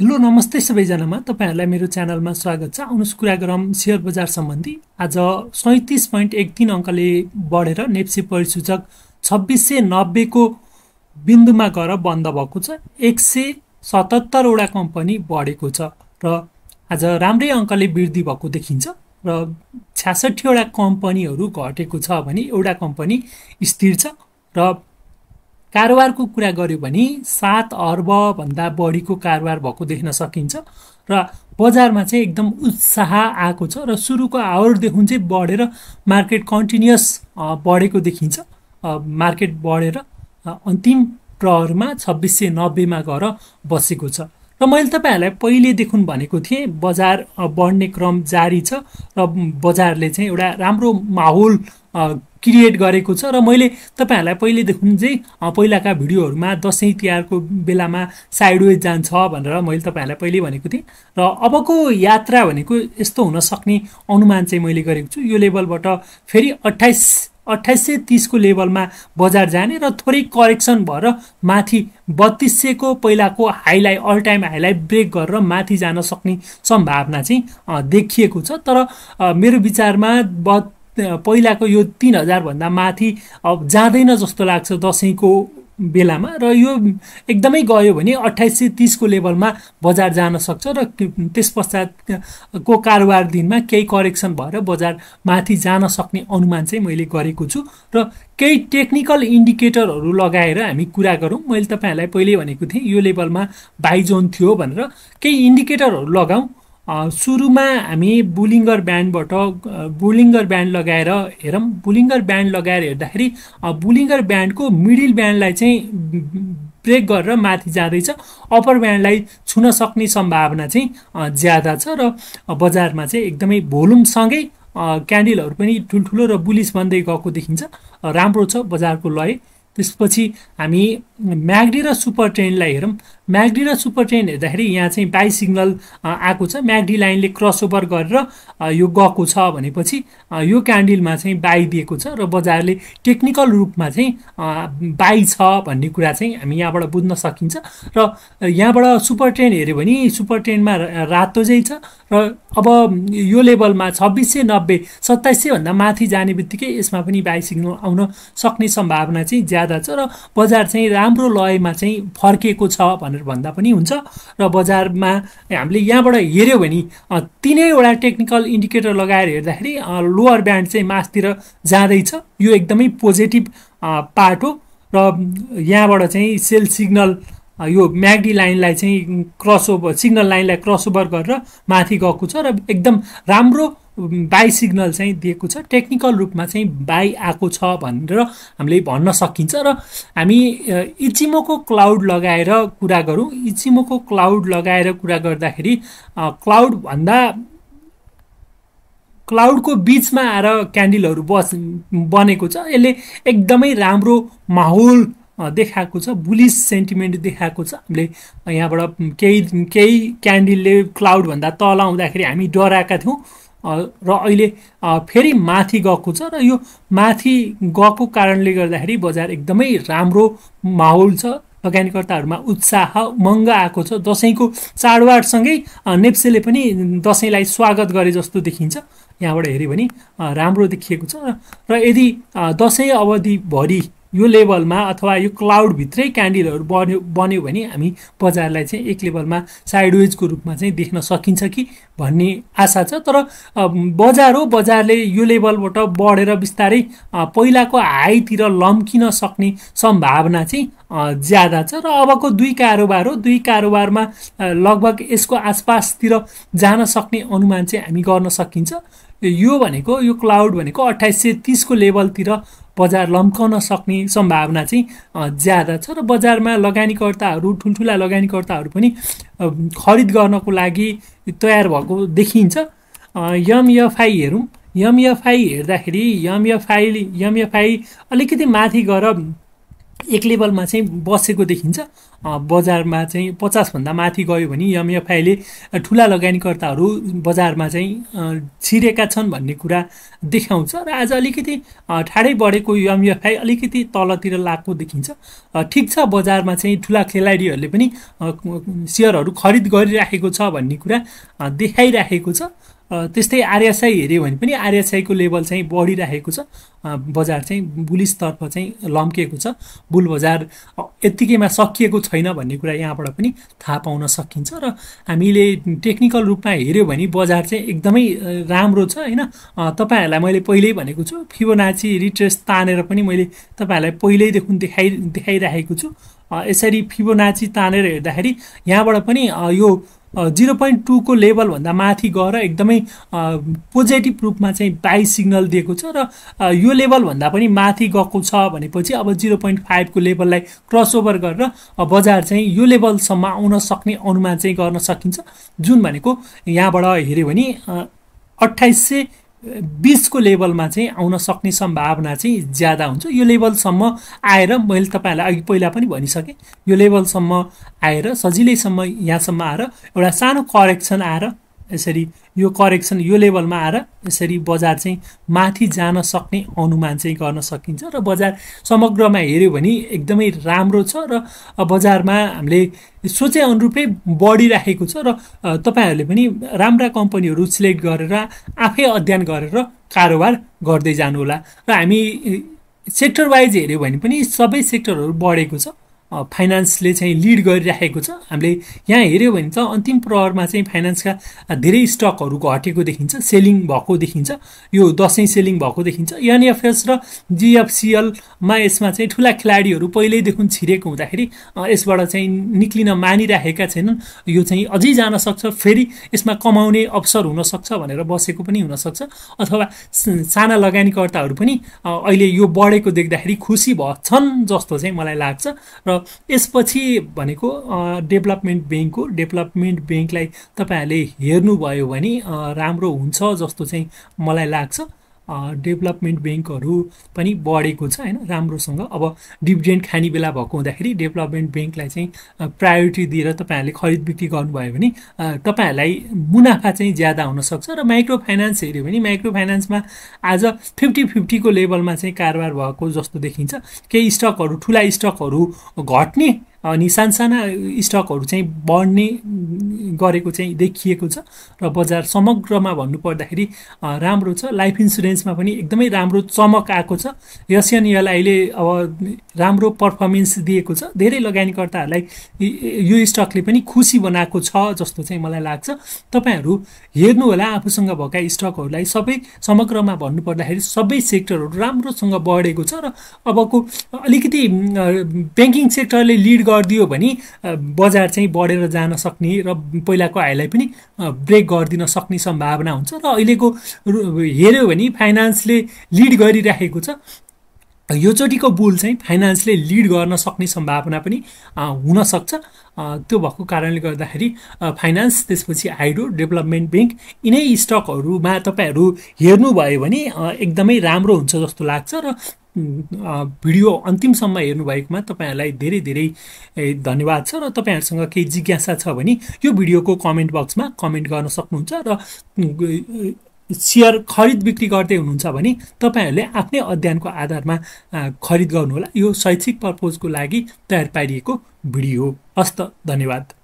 Hello नमस्ते सबैजनामा, तपाईहरुलाई मेरो च्यानलमा स्वागत छ। आउनुस कुरा गरौँ शेयर बजार सम्बन्धी। आज 37.13 अंकले बढेर नेप्से परिसूचक 2690 को बिन्दुमा गएर बन्द भएको छ। 177 वटा कम्पनी बढेको छ र आज राम्रै अंकले वृद्धि भएको देखिन्छ र 66 वटा कम्पनीहरु घटेको छ भने एउटा कम्पनी स्थिर छ र कारोबारको कुरा गर्यो भने 7 अर्ब भन्दा बढीको कारोबार भएको देख्न सकिन्छ र बजारमा चाहिँ एकदम उत्साह आएको छ र सुरुको आवरदेखि चाहिँ बढेर मार्केट कन्टिन्युअस बढेको देखिन्छ। मार्केट बढेर अन्तिम प्रहरमा 2690 मा गएर बसेको छ र मैले तपाईहरुलाई पहिले देखुन भनेको थिएँ बजार बढ्ने क्रम जारी छ र बजारले चाहिँ एउटा राम्रो माहौल क्रिएट गरेको छ र मैले तपाईहरुलाई पहिले देखुन चाहिँ पहिलाका भिडियोहरुमा दशैं तिहारको बेलामा साइडवेज जान्छ भनेर मैले तपाईहरुलाई पहिले भनेको थिएँ र अबको यात्रा भनेको यस्तो हुन सक्ने अनुमान चाहिँ मैले गरेको छु। यो लेभलबाट फेरि 2830 को लेभलमा बजार जाने र थोरै करेक्सन भएर माथि 3200 को पहिलाको हाईलाई अल टाइम हाईलाई ब्रेक गरेर माथि जान सक्ने सम्भावना चाहिँ देखिएको छ। तर मेरो विचारमा पहिलाको यो 3000 भन्दा माथि अब जाँदैन जस्तो लाग्छ दशैंको बेलामा र यो एकदमै गयो भने 2830 को लेभलमा बजार जान सक्छ र त्यसपश्चातको कारोबार दिनमा केही करेक्सन भएर बजार माथि जान सक्ने अनुमान चाहिँ मैले गरेको छु र केही टेक्निकल इन्डिकेटरहरु लगाएर हामी कुरा गरौँ। मैले तपाईहरुलाई पहिले भनेको थिएँ यो लेभलमा बाइ जोन थियो भनेर। केही इन्डिकेटरहरु लगाऊ। सुरुमा हामी बुलिङ्गर ब्यान्ड लगाएर हेरौँ। बुलिङ्गर ब्यान्ड लगाएर हेर्दाखेरि बुलिङ्गर ब्यान्डको मिडिल ब्यान्डलाई चाहिँ ब्रेक गरेर माथि जाँदैछ। अपर ब्यान्डलाई छुन सक्ने सम्भावना चाहिँ ज्यादा छ र बजारमा चाहिँ एकदमै भोल्युमसँगै क्यान्डलहरु पनि ठुल्ठुलो र बुलिस बन्दै गएको देखिन्छ। राम्रो छ बजारको लय। त्यसपछि हामी म्याग्डी र सुपर ट्रेन्डलाई हेरौँ। म्याग्डी र सुपर ट्रेन्ड हेर्दाखेरि यहाँ चाहिँ बाई सिग्नल आएको छ। म्याग्डी लाइनले क्रसओभर गरेर यो गएको छ भनेपछि यो क्यान्डलमा चाहिँ बाई दिएको छ र बजारले टेक्निकल रूपमा चाहिँ बाई छ भन्ने कुरा चाहिँ हामी यहाँबाट बुझ्न सकिन्छ। र यहाँबाट सुपर ट्रेन्ड हेऱ्यो भने सुपर ट्रेन्डमा रातो चाहिँ छ र अब यो लेभलमा 2690 2700 भन्दा माथि जाने बित्तिकै यसमा पनि बाई सिग्नल आउन सक्ने सम्भावना चाहिँ ज्यादा छ र बजार चाहिँ राम्रो लयमा चाहिँ फर्केको छ भनेर भन्दा पनि हुन्छ र बजारमा हामीले यहाँबाट हेर्यो भने तीनैवटा टेक्निकल इन्डिकेटर लगाएर हेर्दाखेरि लोअर ब्यान्ड चाहिँ मासतिर जाँदैछ। यो एकदमै पोजिटिभ पार्ट हो र यहाँबाट चाहिँ सेल सिग्नल यो म्याग्डी लाइनलाई चाहिँ क्रसओभर सिग्नल लाइनलाई क्रसओभर गरेर माथि गएको छ र एकदम राम्रो बाई सिग्नल चाहिँ दिएको छ। टेक्निकल रूपमा चाहिँ बाई आएको छ भनेर हामीले भन्न सकिन्छ। र हामी इचिमोको क्लाउड लगाएर कुरा गरौँ। इचिमोको क्लाउड लगाएर कुरा गर्दाखेरि क्लाउडको बीचमा आएर क्यान्डलहरु बनेको छ। यसले एकदमै राम्रो माहौल देखाएको छ, बुलिस सेन्टिमेन्ट देखाएको छ। हामीले यहाँबाट केही क्यान्डलले क्लाउडभन्दा तल आउँदाखेरि हामी डराएका थियौँ र अहिले फेरि माथि गएको छ र यो माथि गएको कारणले गर्दाखेरि बजार एकदमै राम्रो माहौल छ। लगानीकर्ताहरुमा उत्साह उमङ्ग आएको छ। दशैंको चाडबाडसँगै नेप्सेले पनि दशैंलाई स्वागत गरे जस्तो देखिन्छ। यहाँबाट हेऱ्यो भने राम्रो देखिएको छ र यदि दशैं अवधिभरि यो लेभलमा अथवा यो क्लाउडभित्रै क्यान्डलहरु बन्यो भने हामी बजारलाई चाहिँ एक लेभलमा साइडवेजको रूपमा चाहिँ देख्न सकिन्छ कि भन्ने आशा छ। तर बजार हो, बजारले यो लेभलबाट बढेर बिस्तारै पहिलाको हाईतिर लम्किन सक्ने सम्भावना चाहिँ ज्यादा छ र अबको दुई कारोबार हो। दुई कारोबारमा लगभग यसको आसपासतिर जान सक्ने अनुमान चाहिँ हामी गर्न सकिन्छ। यो क्लाउड भनेको 2830 को लेभलतिर बजार लम्कन सक्ने सम्भावना चाहिँ ज्यादा छ र बजारमा लगानीकर्ताहरु ठुल्ठुला लगानीकर्ताहरु पनि खरिद गर्नको लागि तयार भएको देखिन्छ। एमएफआई हेरौँ। एमएफआई हेर्दाखेरि एमएफआई अलिकति माथि गएर एक लेभलमा चाहिँ बसेको देखिन्छ। बजारमा चाहिँ 50 भन्दा माथि गयो भने एमएफआईले ठूला लगानीकर्ताहरू बजारमा चाहिँ छिरेका छन् भन्ने कुरा देखाउँछ र आज अलिकति ठाडै बढेको एमएफआई अलिकति तलतिर लागेको देखिन्छ। ठीक छ, बजारमा चाहिँ ठूला खेलाडीहरूले पनि शेयरहरू खरिद गरिराखेको छ भन्ने कुरा देखाइराखेको छ। त्यस्तै आरएसआई हेर्यो भने पनि आरएसआई को लेभल चाहिँ बढिरहेको छ। बजार चाहिँ बुलिसतर्फ चाहिँ लम्किएको छ। बुल बजार यतिकैमा सकिएको छैन भन्ने कुरा यहाँबाट पनि थाहा पाउन सकिन्छ। र हामीले टेक्निकल रूपमा हेर्यो भने बजार चाहिँ एकदमै राम्रो छ, हैन। तपाईहरुलाई मैले पहिल्यै भनेको छु, फिबोनाची रिट्रेस तानेर पनि मैले तपाईहरुलाई पहिल्यैदेखि देखाइराखेको छु। यसरी फिबोनाची तानेर हेर्दाखेरि यहाँबाट पनि यो 0.2 को लेभल भन्दा माथि गएर एकदमै पोजिटिभ रूपमा चाहिँ बाई सिग्नल दिएको छ र यो लेभल भन्दा पनि माथि गएको छ भनेपछि अब 0.5 को लेभललाई क्रस ओभर गरेर बजार चाहिँ यो लेभलसम्म आउन सक्ने अनुमान चाहिँ गर्न सकिन्छ, जुन भनेको यहाँबाट हेर्यो भने 2820 को लेभलमा चाहिँ आउन सक्ने सम्भावना चाहिँ ज्यादा हुन्छ। यो लेभलसम्म आएर मैले तपाईहरुलाई अघि पहिला पनि भनिसके, यो लेभलसम्म आएर सजिलैसम्म यहाँसम्म आएर एउटा सानो करेक्सन आएर यसरी यो करेक्सन यो लेभलमा आएर यसरी बजार चाहिँ माथि जान सक्ने अनुमान चाहिँ गर्न सकिन्छ। र बजार समग्रमा हेर्यो भने एकदमै राम्रो छ र बजारमा हामीले सोचे अनुरूपै बढिरहेको छ। र तपाईहरुले पनि राम्रा कम्पनीहरू सिलेक्ट गरेर आफै अध्ययन गरेर कारोबार गर्दै जानुहोला। र हामी सेक्टर वाइज हेर्यो भने पनि सबै सेक्टरहरू बढेको छ। फाइनान्सले चाहिँ लिड गरिराखेको छ। हामीले यहाँ हेर्यो भने त अन्तिम प्रहरमा चाहिँ फाइनान्सका धेरै स्टकहरू घटेको देखिन्छ, सेलिङ भएको देखिन्छ। यो दशैं सेलिङ भएको देखिन्छ। एनएफएस र जीएफसीएलमा यसमा चाहिँ ठूला खेलाडीहरू पहिल्यैदेखि छिरेको हुँदाखेरि यसबाट चाहिँ निक्लिन मानिरहेका छैनन्। यो चाहिँ अझै जान सक्छ, फेरि यसमा कमाउने अवसर हुन सक्छ भनेर बसेको पनि हुन सक्छ। अथवा साना लगानीकर्ताहरू पनि अहिले यो बढेको देख्दाखेरि खुसी भन्छन् जस्तो चाहिँ मलाई लाग्छ। र यसपछि भनेको डेभलपमेन्ट ब्याङ्कलाई तपाईहरुले हेर्नुभयो भने राम्रो हुन्छ जस्तो चाहिँ मलाई लाग्छ। डेभलपमेन्ट ब्याङ्कहरू पनि बढेको छ, हैन, राम्रोसँग। अब डिभिडेन्ड खाने बेला भएको हुँदाखेरि डेभलपमेन्ट ब्याङ्कलाई चाहिँ प्रायोरिटी दिएर तपाईहरुले खरिद बिक्री गर्नुभयो भने तपाईहरुलाई मुनाफा चाहिँ ज्यादा हुन सक्छ। र माइक्रो फाइनान्स हेर्यो भने माइक्रो फाइनान्समा आज 50-50 को लेभलमा चाहिँ कारोबार भएको जस्तो देखिन्छ। केही स्टकहरू ठूला स्टकहरू घट्ने अनि सानसाना स्टकहरू चाहिँ बढ्ने गरेको चाहिँ देखिएको छ। र बजार समग्रमा भन्नुपर्दाखेरि राम्रो छ। लाइफ इन्सुरेन्समा पनि एकदमै राम्रो चमक आएको छ। एसएनएलआईले अब राम्रो पर्फर्मेन्स दिएको छ। धेरै लगानीकर्ताहरूलाई यो स्टकले पनि खुसी बनाएको छ जस्तो चाहिँ मलाई लाग्छ। तपाईहरू हेर्नु होला आफूसँग भएका स्टकहरूलाई। सबै समग्रमा भन्नुपर्दाखेरि सबै सेक्टरहरू राम्रोसँग बढेको छ। र अबको अलिकति ब्याङ्किङ सेक्टरले लिड गरिदियो भने बजार चाहिँ बढेर जान सक्ने र पहिलाको हाईलाई पनि ब्रेक गरिदिन सक्ने सम्भावना हुन्छ। र अहिलेको हेर्यो भने फाइनान्सले लिड गरिराखेको छ। योचोटिको बुल चाहिँ फाइनान्सले लिड गर्न सक्ने सम्भावना पनि हुनसक्छ। त्यो भएको कारणले गर्दाखेरि फाइनान्स, त्यसपछि हाइड्रो, डेभलपमेन्ट ब्याङ्क, यिनै स्टकहरूमा तपाईहरू हेर्नुभयो भने एकदमै राम्रो हुन्छ जस्तो लाग्छ। र भिडियो अन्तिमसम्म हेर्नुभएकोमा तपाईहरुलाई धेरै धेरै धन्यवाद छ। र तपाईहरुसँग केही जिज्ञासा छ भने यो भिडियोको कमेन्ट बक्समा कमेन्ट गर्न सक्नुहुन्छ। र शेयर खरिद बिक्री गर्दै हुनुहुन्छ भने तपाईहरुले आफ्नै अध्ययनको आधारमा खरिद गर्नुहोला। यो शैक्षिक पर्पोजको लागि तयार पारिएको भिडियो। हस्त, धन्यवाद।